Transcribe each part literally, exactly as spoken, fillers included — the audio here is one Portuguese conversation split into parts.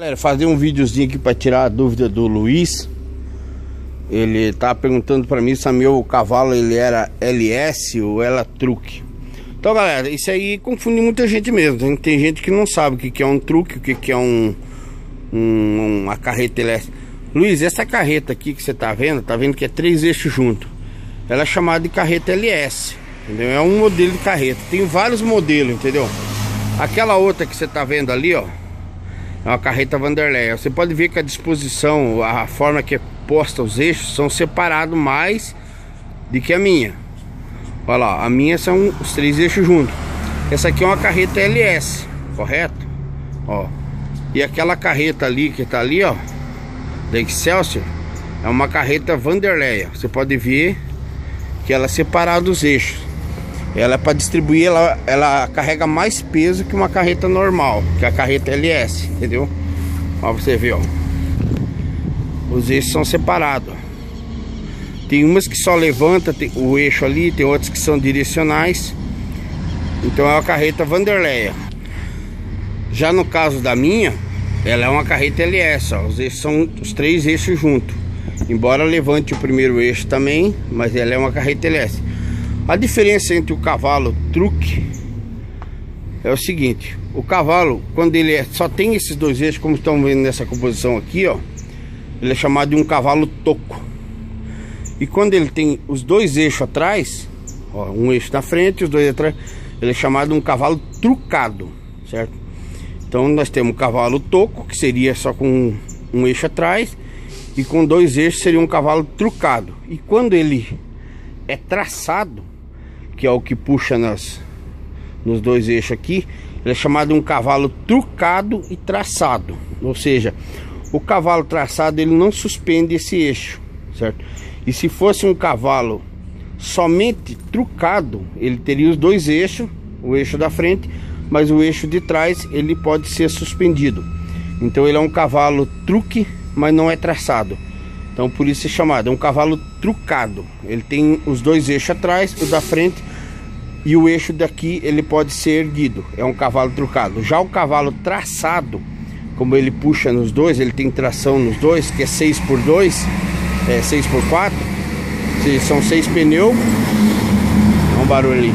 Galera, fazer um videozinho aqui para tirar a dúvida do Luiz. Ele tá perguntando para mim se meu cavalo ele era L S ou era truque. Então galera, isso aí confunde muita gente mesmo. Tem gente que não sabe o que, que é um truque, o que, que é um, um uma carreta L S. Luiz, essa carreta aqui que você tá vendo, tá vendo que é três eixos junto. Ela é chamada de carreta L S, entendeu? É um modelo de carreta. Tem vários modelos, entendeu? Aquela outra que você tá vendo ali, ó, é uma carreta Vanderleia. Você pode ver que a disposição, a forma que é posta os eixos, são separados mais do que a minha. Olha lá, a minha são os três eixos juntos. Essa aqui é uma carreta L S, correto? Ó. E aquela carreta ali que tá ali, ó, da Excelsior, é uma carreta Vanderleia. Você pode ver que ela é separada dos eixos. Ela é para distribuir, ela, ela carrega mais peso que uma carreta normal, que a carreta L S, entendeu? Ó, você vê, ó, os eixos são separados. Tem umas que só levanta o eixo ali, tem outras que são direcionais. Então é uma carreta Vanderleia. Já no caso da minha, ela é uma carreta L S, ó, os eixos são os três eixos juntos. Embora levante o primeiro eixo também, mas ela é uma carreta L S. A diferença entre o cavalo truque é o seguinte: o cavalo, quando ele é, só tem esses dois eixos, como estão vendo nessa composição aqui, ó, ele é chamado de um cavalo toco. E quando ele tem os dois eixos atrás, ó, um eixo na frente e os dois atrás, ele é chamado de um cavalo trucado, certo? Então nós temos o cavalo toco, que seria só com um eixo atrás, e com dois eixos seria um cavalo trucado. E quando ele é traçado, que é o que puxa nas, nos dois eixos aqui, ele é chamado de um cavalo trucado e traçado. Ou seja, o cavalo traçado ele não suspende esse eixo, certo? E se fosse um cavalo somente trucado, ele teria os dois eixos, o eixo da frente, mas o eixo de trás ele pode ser suspendido. Então ele é um cavalo truque, mas não é traçado. Então por isso é chamado, é um cavalo trucado. Ele tem os dois eixos atrás, o da frente, e o eixo daqui ele pode ser erguido. É um cavalo trucado. Já o cavalo traçado, como ele puxa nos dois, ele tem tração nos dois, que é seis por dois, é seis por quatro, são seis pneus. Olha um barulho ali.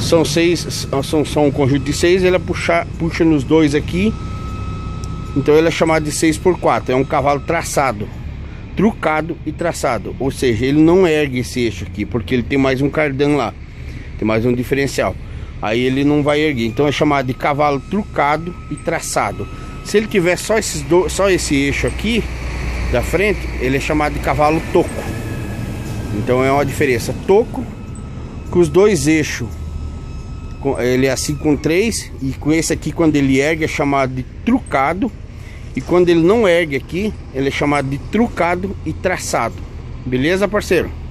São seis, são, são um conjunto de seis, ele puxa, puxa nos dois aqui. Então ele é chamado de seis por quatro, é um cavalo traçado, trucado e traçado. Ou seja, ele não ergue esse eixo aqui, porque ele tem mais um cardan lá, tem mais um diferencial. Aí ele não vai erguer, então é chamado de cavalo trucado e traçado. Se ele tiver só, esses do... só esse eixo aqui da frente, ele é chamado de cavalo toco. Então é uma diferença, toco, com os dois eixos, ele é assim com três, e com esse aqui quando ele ergue é chamado de trucado. E quando ele não ergue aqui, ele é chamado de trucado e traçado. Beleza, parceiro?